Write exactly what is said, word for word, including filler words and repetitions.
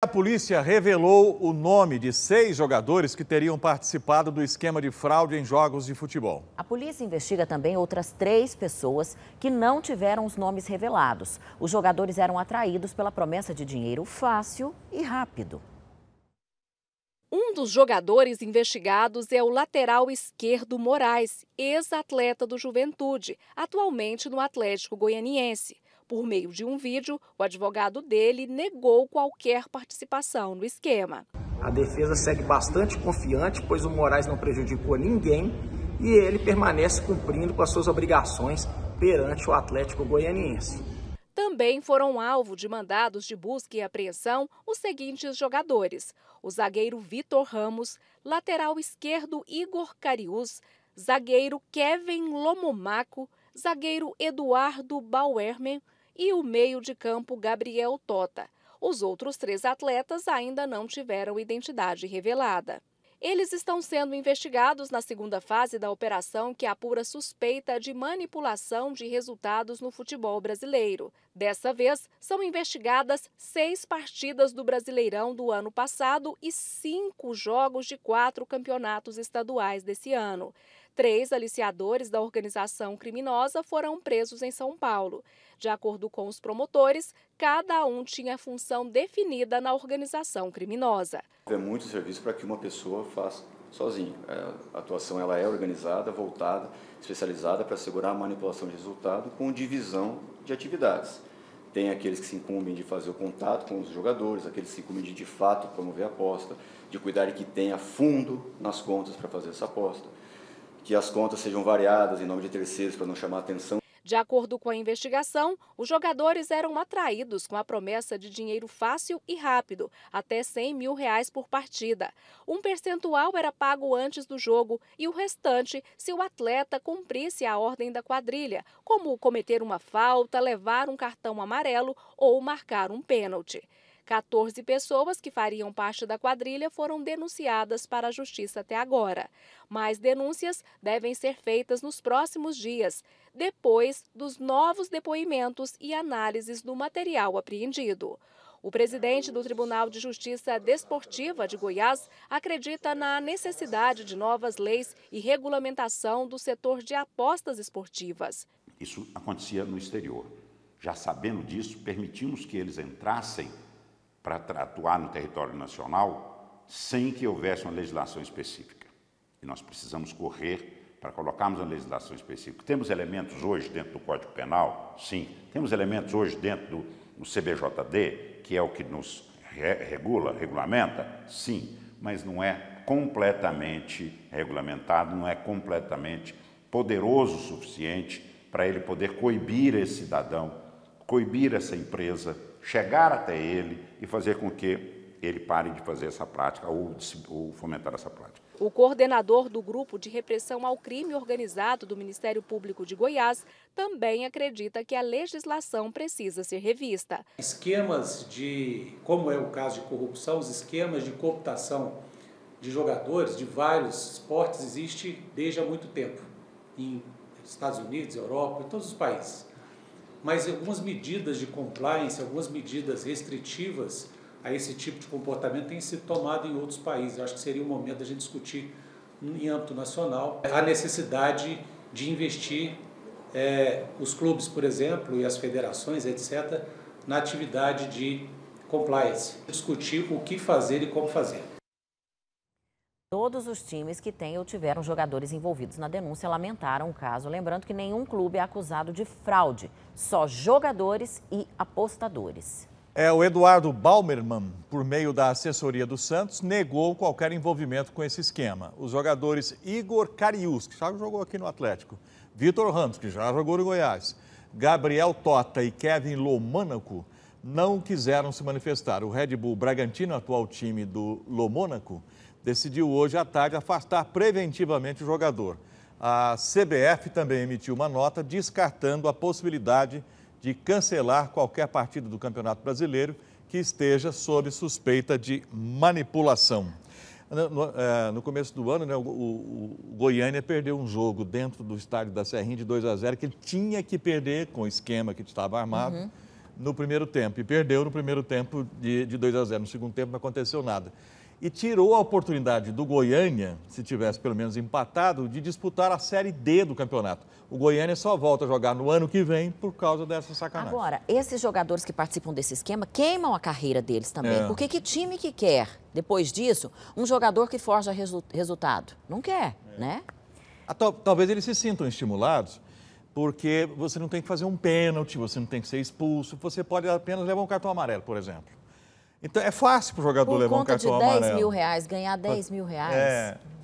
A polícia revelou o nome de seis jogadores que teriam participado do esquema de fraude em jogos de futebol. A polícia investiga também outras três pessoas que não tiveram os nomes revelados. Os jogadores eram atraídos pela promessa de dinheiro fácil e rápido. Um dos jogadores investigados é o lateral esquerdo Moraes, ex-atleta do Juventude, atualmente no Atlético Goianiense. Por meio de um vídeo, o advogado dele negou qualquer participação no esquema. A defesa segue bastante confiante, pois o Moraes não prejudicou ninguém e ele permanece cumprindo com as suas obrigações perante o Atlético Goianiense. Também foram alvo de mandados de busca e apreensão os seguintes jogadores: o zagueiro Vitor Ramos, lateral esquerdo Igor Cariús, zagueiro Kevin Lomônaco, zagueiro Eduardo Bauermann e o meio de campo Gabriel Tota. Os outros três atletas ainda não tiveram identidade revelada. Eles estão sendo investigados na segunda fase da operação que apura suspeita de manipulação de resultados no futebol brasileiro. Dessa vez, são investigadas seis partidas do Brasileirão do ano passado e cinco jogos de quatro campeonatos estaduais desse ano. Três aliciadores da organização criminosa foram presos em São Paulo. De acordo com os promotores, cada um tinha função definida na organização criminosa. É muito serviço para que uma pessoa faça sozinha. A atuação ela é organizada, voltada, especializada para assegurar a manipulação de resultado com divisão de atividades. Tem aqueles que se incumbem de fazer o contato com os jogadores, aqueles que se incumbem de, de fato, promover a aposta, de cuidar de que tenha fundo nas contas para fazer essa aposta, que as contas sejam variadas em nome de terceiros para não chamar atenção. De acordo com a investigação, os jogadores eram atraídos com a promessa de dinheiro fácil e rápido, até cem mil reais por partida. Um percentual era pago antes do jogo e o restante se o atleta cumprisse a ordem da quadrilha, como cometer uma falta, levar um cartão amarelo ou marcar um pênalti. quatorze pessoas que fariam parte da quadrilha foram denunciadas para a justiça até agora. Mais denúncias devem ser feitas nos próximos dias, depois dos novos depoimentos e análises do material apreendido. O presidente do Tribunal de Justiça Desportiva de Goiás acredita na necessidade de novas leis e regulamentação do setor de apostas esportivas. Isso acontecia no exterior. Já sabendo disso, permitimos que eles entrassem para atuar no território nacional sem que houvesse uma legislação específica. E nós precisamos correr para colocarmos uma legislação específica. Temos elementos hoje dentro do Código Penal? Sim. Temos elementos hoje dentro do, do C B J D, que é o que nos re- regula, regulamenta? Sim. Mas não é completamente regulamentado, não é completamente poderoso o suficiente para ele poder coibir esse cidadão, coibir essa empresa, chegar até ele e fazer com que ele pare de fazer essa prática ou, de, ou fomentar essa prática. O coordenador do Grupo de Repressão ao Crime Organizado do Ministério Público de Goiás também acredita que a legislação precisa ser revista. Esquemas de, como é o caso de corrupção, os esquemas de cooptação de jogadores de vários esportes existe desde há muito tempo, em Estados Unidos, Europa, em todos os países. Mas algumas medidas de compliance, algumas medidas restritivas a esse tipo de comportamento têm sido tomadas em outros países. Eu acho que seria o momento da gente discutir em âmbito nacional a necessidade de investir é, os clubes, por exemplo, e as federações, etcétera, na atividade de compliance. Discutir o que fazer e como fazer. Todos os times que têm ou tiveram jogadores envolvidos na denúncia lamentaram o caso. Lembrando que nenhum clube é acusado de fraude, só jogadores e apostadores. É, o Eduardo Bauermann, por meio da assessoria do Santos, negou qualquer envolvimento com esse esquema. Os jogadores Igor Cariús, que já jogou aqui no Atlético, Vitor Ramos, que já jogou no Goiás, Gabriel Tota e Kevin Lomônaco não quiseram se manifestar. O Red Bull Bragantino, atual time do Lomônaco, decidiu hoje à tarde afastar preventivamente o jogador. A C B F também emitiu uma nota descartando a possibilidade de cancelar qualquer partida do Campeonato Brasileiro que esteja sob suspeita de manipulação. No, no, é, no começo do ano, né, o, o, o Goiânia perdeu um jogo dentro do estádio da Serrinha de dois a zero, que ele tinha que perder com o esquema que estava armado. Uhum. no primeiro tempo. E perdeu no primeiro tempo de, de dois a zero. No segundo tempo não aconteceu nada. E tirou a oportunidade do Goiânia, se tivesse pelo menos empatado, de disputar a Série D do campeonato. O Goiânia só volta a jogar no ano que vem por causa dessa sacanagem. Agora, esses jogadores que participam desse esquema queimam a carreira deles também. É. Porque que time que quer, depois disso, um jogador que forja resu- resultado? Não quer, é. né? Talvez eles se sintam estimulados, porque você não tem que fazer um pênalti, você não tem que ser expulso, você pode apenas levar um cartão amarelo, por exemplo. Então, é fácil para o jogador levar um cartão amarelo. Por conta de dez mil reais, ganhar dez mil reais. É,